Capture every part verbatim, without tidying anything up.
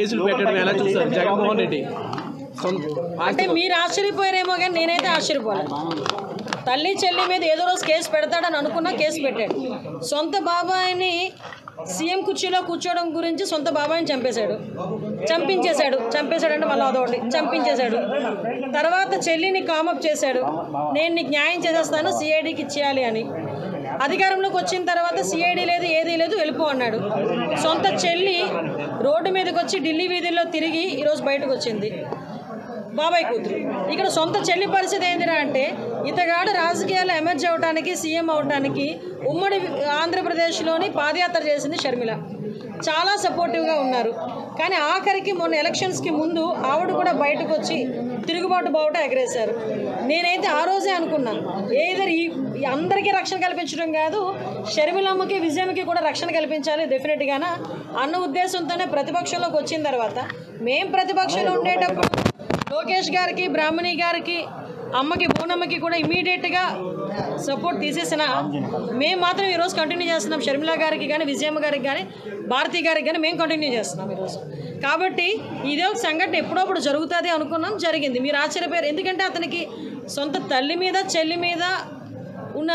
కేసులు పెట్టడం ఎలా చూస్తారు జగన్మోహన్ రెడ్డి? అంటే మీరు ఆశ్చర్యపోయారేమో కానీ నేనైతే ఆశ్చర్యపోలేదు. తల్లి చెల్లి మీద ఏదో రోజు కేసు పెడతాడని అనుకున్నా కేసు పెట్టాడు. సొంత బాబాయిని సీఎం కుర్చీలో కూర్చోవడం గురించి సొంత బాబాయిని చంపేశాడు, చంపించేశాడు. చంపేశాడంటే మళ్ళీ అదొకటి చంపించేశాడు. తర్వాత చెల్లిని కామప్ చేశాడు, నేను నీకు న్యాయం చేసేస్తాను సిఐడికి ఇచ్చేయాలి అని. అధికారంలోకి వచ్చిన తర్వాత సిఐడి లేదు ఏదీ లేదు వెళ్ళిపో అన్నాడు. సొంత చెల్లి రోడ్డు మీదకి వచ్చి ఢిల్లీ వీధుల్లో తిరిగి ఈరోజు బయటకు వచ్చింది బాబాయ్ కూతురు. ఇక్కడ సొంత చెల్లి పరిస్థితి ఏంటిరా అంటే ఇతగాడు రాజకీయాల్లో ఎమర్జ్ అవడానికి సీఎం అవడానికి ఉమ్మడి ఆంధ్రప్రదేశ్లోని పాదయాత్ర చేసింది షర్మిల. చాలా సపోర్టివ్గా ఉన్నారు. కానీ ఆఖరికి మొన్న ఎలక్షన్స్కి ముందు ఆవిడ కూడా బయటకు వచ్చి తిరుగుబాటు బావుట ఎగరేశారు. నేనైతే ఆ రోజే అనుకున్నాను ఏదర్ ఈ అందరికీ రక్షణ కల్పించడం కాదు, షర్మిలమ్మకి విజయంకి కూడా రక్షణ కల్పించాలి డెఫినెట్గానా అన్న ఉద్దేశంతోనే ప్రతిపక్షంలోకి వచ్చిన తర్వాత. మేం ప్రతిపక్షంలో ఉండేటప్పుడు లోకేష్ గారికి బ్రాహ్మణి గారికి అమ్మకి బోనమ్మకి కూడా ఇమీడియట్గా సపోర్ట్ తీసేసిన మేము మాత్రం ఈరోజు కంటిన్యూ చేస్తున్నాం. షర్మిల గారికి కానీ విజయమ్మ గారికి కానీ భారతి గారికి కానీ మేము కంటిన్యూ చేస్తున్నాం ఈరోజు. కాబట్టి ఇదే ఒక సంఘటన ఎప్పుడప్పుడు జరుగుతుంది అనుకున్నాం, జరిగింది. మీరు ఆశ్చర్యపోయారు ఎందుకంటే అతనికి సొంత తల్లి మీద చెల్లి మీద ఉన్న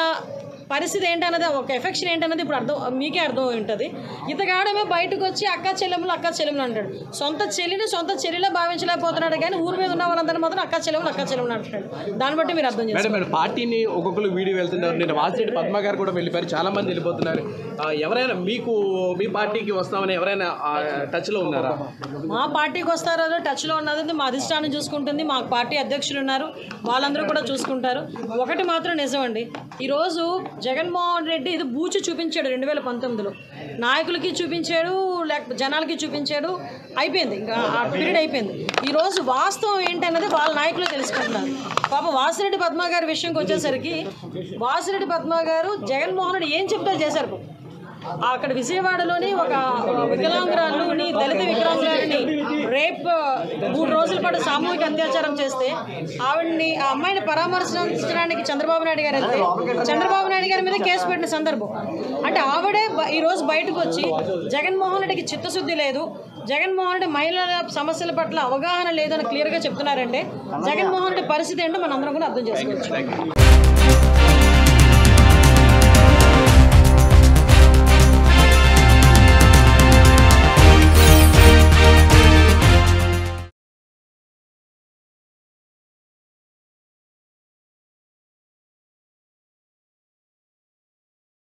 పరిస్థితి ఏంటన్నది ఒక ఎఫెక్షన్ ఏంటన్నది ఇప్పుడు అర్థం మీకే అర్థం ఉంటుంది. ఇతగాడమే బయటకు వచ్చి అక్క చెల్లెములు అక్క చెల్లెములు అంటాడు. సొంత చెల్లిని సొంత చెల్లిలో భావించలేకపోతున్నాడు కానీ ఊరి మీద ఉన్న వాళ్ళందరినీ మాత్రం అక్క చెల్లెములు అక్క చెల్లెములు అంటాడు. దాన్ని బట్టి మీరు అర్థం చేస్తారు. పార్టీని ఒక్కొక్కరు వీడియో వెళ్తున్నారు. నేను వాసిరెడ్డి పద్మ గారు కూడా వెళ్ళిపోయారు, చాలా మంది వెళ్ళిపోతున్నారు. ఎవరైనా మీకు మీ పార్టీకి వస్తామని ఎవరైనా టచ్లో ఉన్నారా? మా పార్టీకి వస్తారో టచ్లో ఉన్నది మా అధిష్టానం చూసుకుంటుంది, మా పార్టీ అధ్యక్షులు ఉన్నారు వాళ్ళందరూ కూడా చూసుకుంటారు. ఒకటి మాత్రం నిజమండి, ఈరోజు జగన్మోహన్ రెడ్డి ఇది బూచి చూపించాడు. రెండు వేల పంతొమ్మిదిలో నాయకులకి చూపించాడు, లేకపోతే జనాలకి చూపించాడు, అయిపోయింది, ఇంకా ఆ పీరియడ్ అయిపోయింది. ఈరోజు వాస్తవం ఏంటన్నది వాళ్ళ నాయకులు తెలుసుకుంటున్నారు. పాప వాసిరెడ్డి పద్మ గారి విషయంకి వచ్చేసరికి వాసిరెడ్డి పద్మ గారు జగన్మోహన్ రెడ్డి ఏం చెప్తారు చేశారు. అక్కడ విజయవాడలోని ఒక వికలాంగురాలని దళిత వికలాంగురాలని రేపు మూడు రోజుల పాటు సామూహిక అత్యాచారం చేస్తే ఆవిడ్ని ఆ అమ్మాయిని పరామర్శించడానికి చంద్రబాబు నాయుడు గారు వెళ్తే చంద్రబాబు నాయుడు గారి మీద కేసు పెట్టిన సందర్భం. అంటే ఆవిడే ఈరోజు బయటకు వచ్చి జగన్మోహన్ రెడ్డికి చిత్తశుద్ధి లేదు, జగన్మోహన్ రెడ్డి మహిళల సమస్యల పట్ల అవగాహన లేదు అని క్లియర్గా చెప్తున్నారంటే జగన్మోహన్ రెడ్డి పరిస్థితి ఏంటో మనం అందరం కూడా అర్థం చేసుకోవచ్చు.